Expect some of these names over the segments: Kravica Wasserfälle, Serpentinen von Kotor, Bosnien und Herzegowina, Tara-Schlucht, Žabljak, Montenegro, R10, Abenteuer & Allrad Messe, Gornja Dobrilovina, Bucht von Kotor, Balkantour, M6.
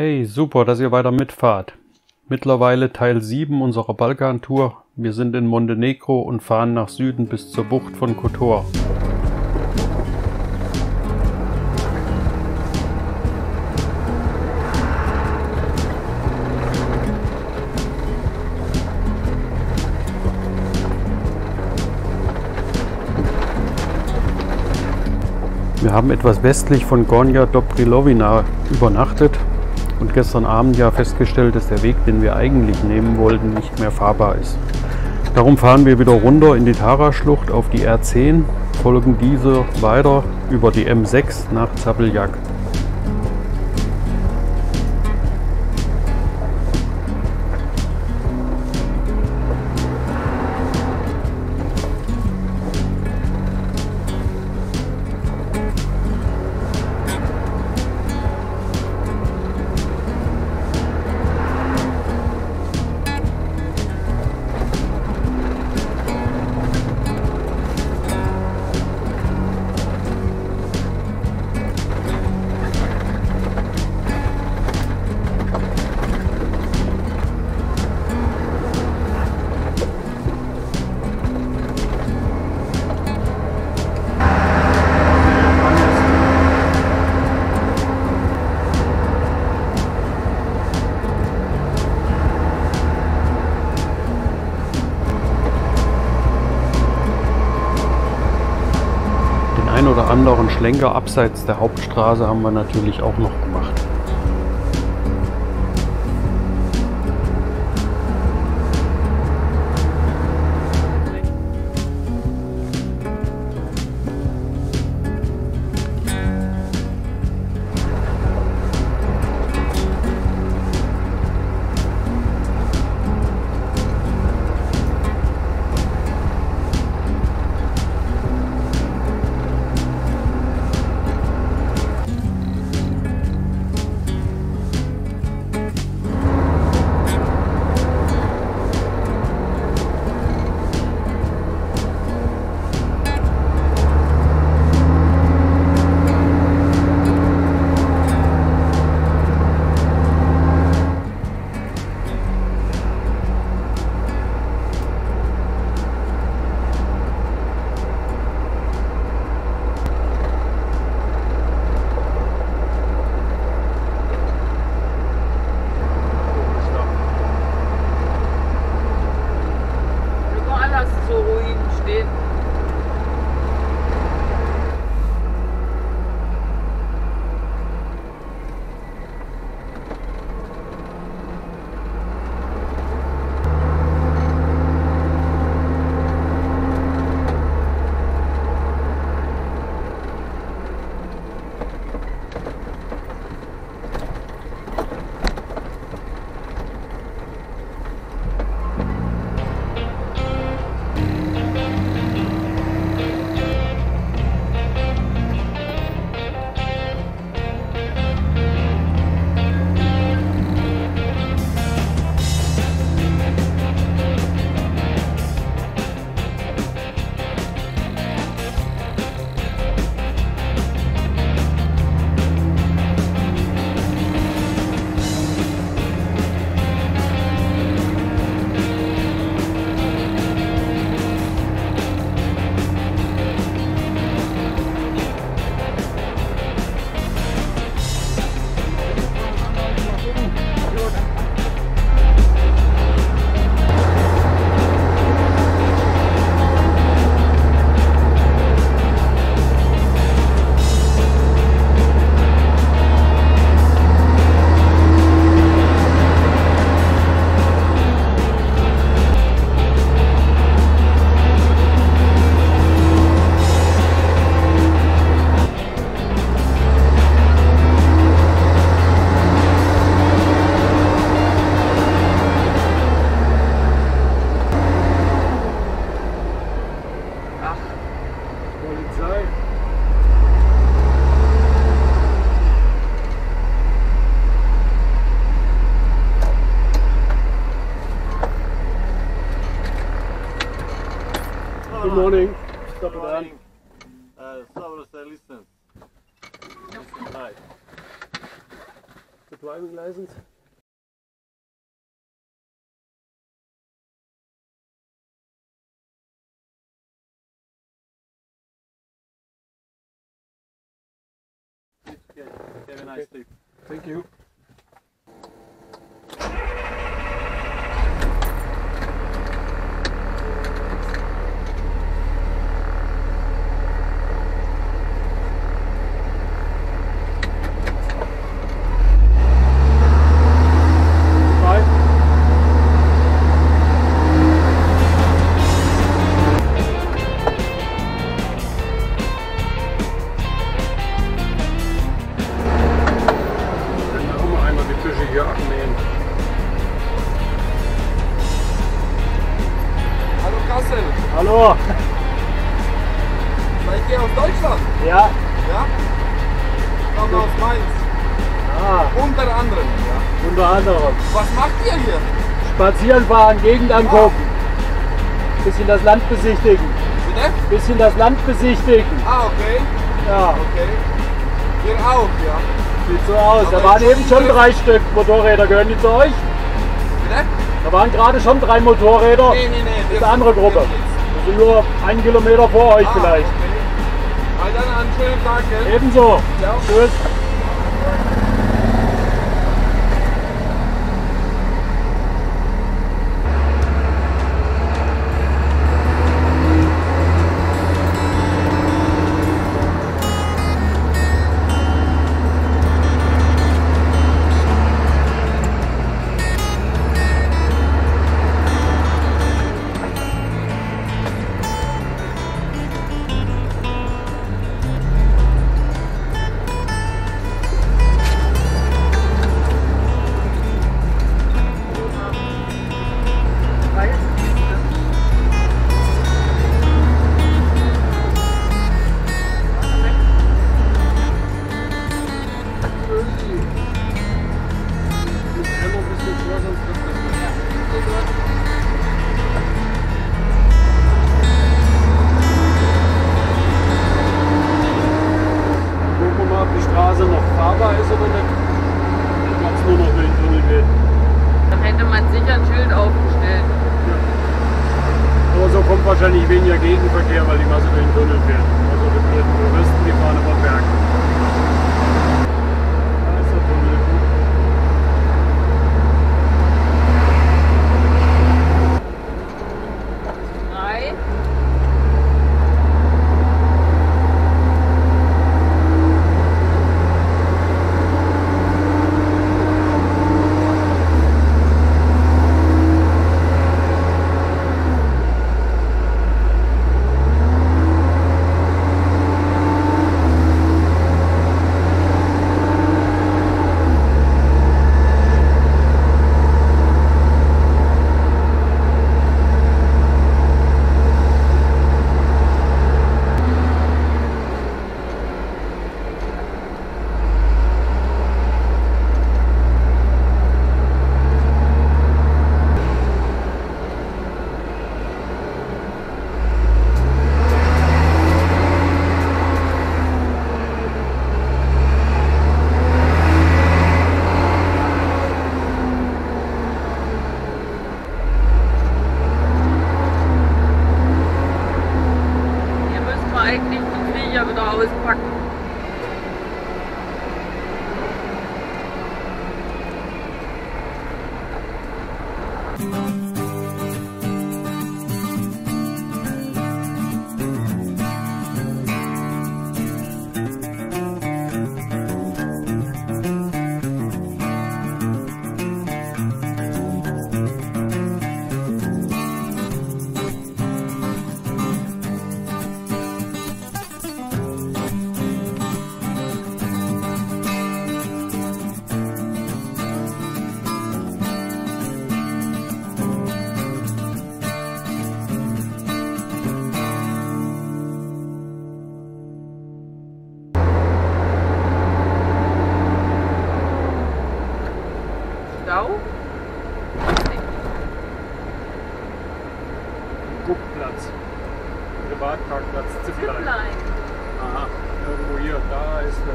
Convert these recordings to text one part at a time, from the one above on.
Hey, super, dass ihr weiter mitfahrt. Mittlerweile Teil 7 unserer Balkan-Tour. Wir sind in Montenegro und fahren nach Süden bis zur Bucht von Kotor. Wir haben etwas westlich von Gornja Dobrilovina übernachtet und gestern Abend ja festgestellt, dass der Weg, den wir eigentlich nehmen wollten, nicht mehr fahrbar ist. Darum fahren wir wieder runter in die Tara-Schlucht auf die R10, folgen diese weiter über die M6 nach Žabljak. Oder anderen Schlenker abseits der Hauptstraße haben wir natürlich auch noch gemacht. Good morning. Stop it on. Listen. Hi. the driving license? Yeah, have a nice trip. Thank you. Hallo! Seid ihr aus Deutschland? Ja. Ja? Ich komme aus Mainz. Ah. Unter anderem. Ja. Unter anderem. Was macht ihr hier? Spazieren fahren, Gegend angucken. Ah. Bisschen das Land besichtigen. Bitte? Bisschen das Land besichtigen. Ah, okay. Ja. Okay. Wir auch, ja. Sieht so aus. Aber da waren eben schon drei Stück Motorräder. Gehören die zu euch? Bitte? Da waren gerade schon drei Motorräder. Nee, nee, nee. Das ist eine andere Gruppe. Wir sind nur einen Kilometer vor euch vielleicht. Okay. Also dann einen schönen Tag, gell? Ebenso. Ja. Tschüss. Wahrscheinlich weniger Gegenverkehr, weil die Masse durch den Tunnel fährt. Also die Touristen, die fahren über Berg. Da ist der Tunnel. Nein. Guckplatz. Privatparkplatz Zipplein. Aha, irgendwo hier. Da ist der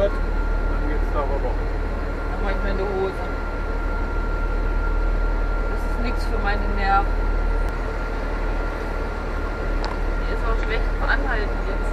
Gurt. Dann geht's da rüber. rein in der... Hier ist auch schlecht zu anhalten jetzt.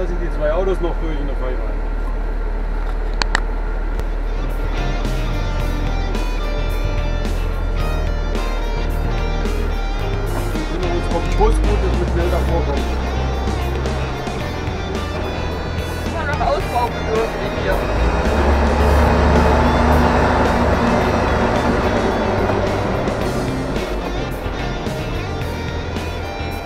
Da sind die zwei Autos noch durch in der Fahrbahn. Wenn man jetzt auf die Busroute mit Zelda vorkommt. Immer noch ausbaubedürftig hier.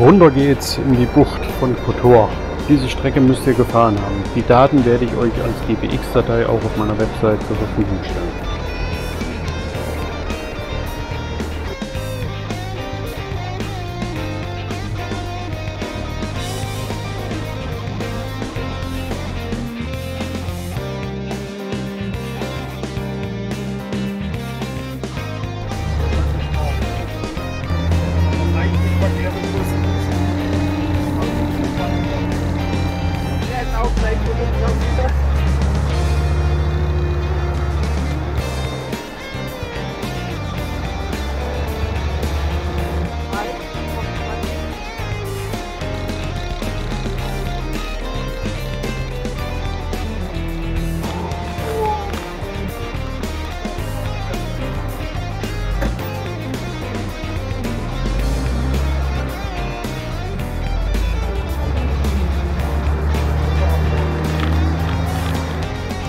Runter geht's in die Bucht von Kotor. Diese Strecke müsst ihr gefahren haben. Die Daten werde ich euch als GPX-Datei auch auf meiner Website zur Verfügung stellen. Hier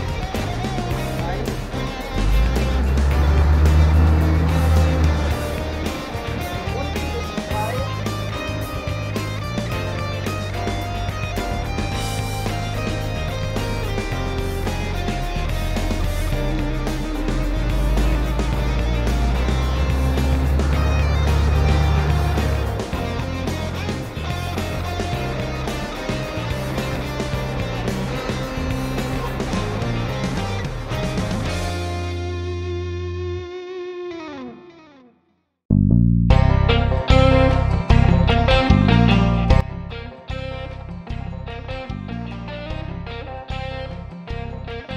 mal einen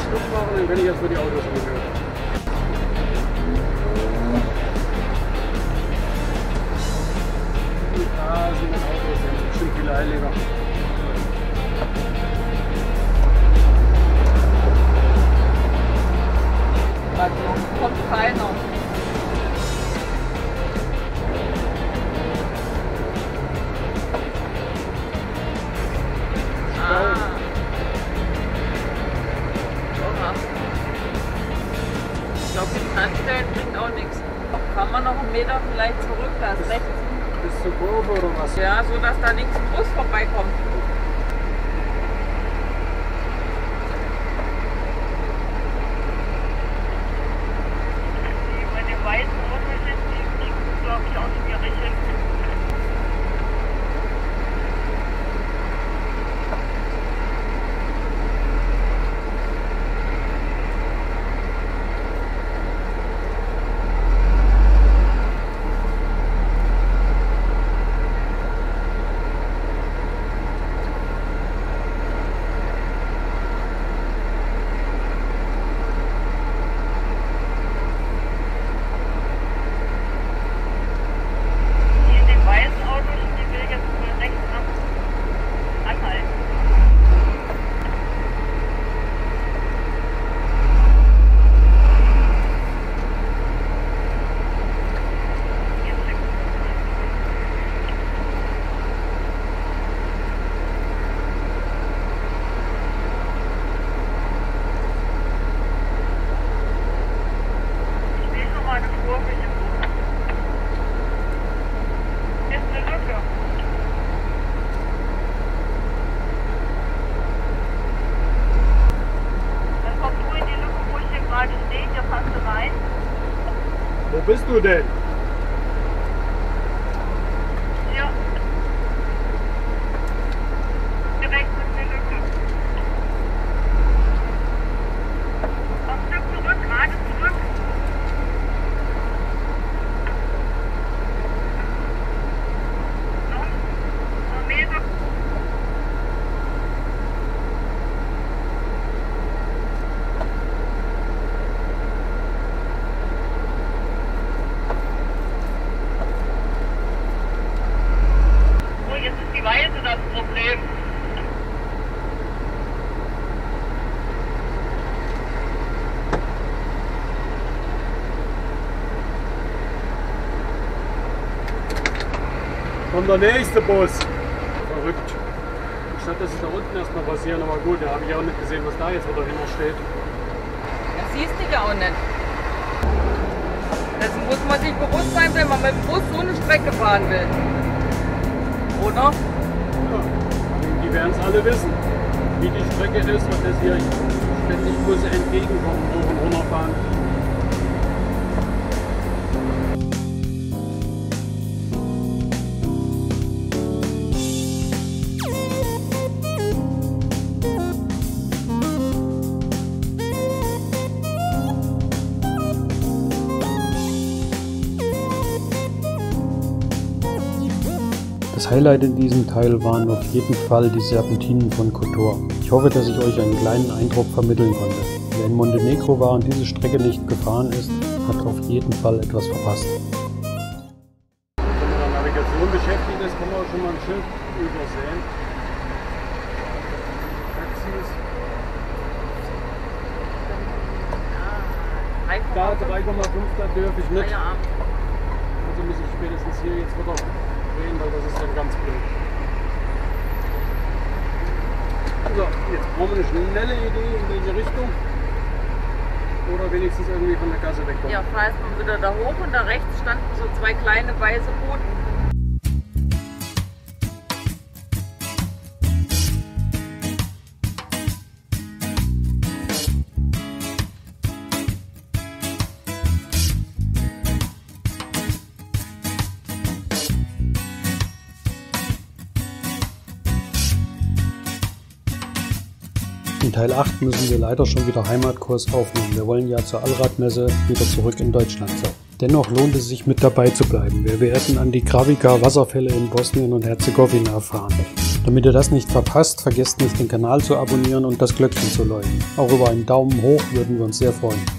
Schluck machen, dann kann ich erstmal die Autos anhören. Da sind die Autos, da sind bestimmt viele Einleger. Warte noch, kommt keiner. Vielleicht zurück, da ist rechts. Bis zur Kurve oder was? Ja, so dass da nichts im Bus vorbeikommt. Die bei dem weißen Rücken sind, die kriegen, glaube ich, auch nicht mehr richtig. Wo bist du denn? Ja. Direkt mit der Lücke. Am Stück. kommt der nächste Bus. Verrückt. Statt dass es da unten erstmal passieren, aber gut, da habe ich auch nicht gesehen, was da jetzt da hinten steht. Das siehst du ja auch nicht. Dessen muss man sich bewusst sein, wenn man mit dem Bus so eine Strecke fahren will. Oder? Ja, die werden es alle wissen, wie die Strecke ist, weil das hier ständig Busse entgegenkommen, hoch und runter fahren. Das Highlight in diesem Teil waren auf jeden Fall die Serpentinen von Kotor. Ich hoffe, dass ich euch einen kleinen Eindruck vermitteln konnte. Wer in Montenegro war und diese Strecke nicht gefahren ist, hat auf jeden Fall etwas verpasst. Wenn man mit der Navigation beschäftigt ist, kann man auch schon mal ein Schild übersehen. Taxis. Da 3,5, da dürfe ich nicht. Also muss ich spätestens hier jetzt wieder drehen, weil das ist dann ganz blöd. So, jetzt brauchen wir eine schnelle Idee, in welche Richtung. Oder wenigstens irgendwie von der Gasse wegkommen. Ja, fahr erstmal wieder da hoch und da rechts standen so zwei kleine weiße Boote. In Teil 8 müssen wir leider schon wieder Heimatkurs aufnehmen. Wir wollen ja zur Allradmesse wieder zurück in Deutschland sein. Dennoch lohnt es sich, mit dabei zu bleiben. Wir werden an die Kravica Wasserfälle in Bosnien und Herzegowina fahren. Damit ihr das nicht verpasst, vergesst nicht, den Kanal zu abonnieren und das Glöckchen zu läuten. Auch über einen Daumen hoch würden wir uns sehr freuen.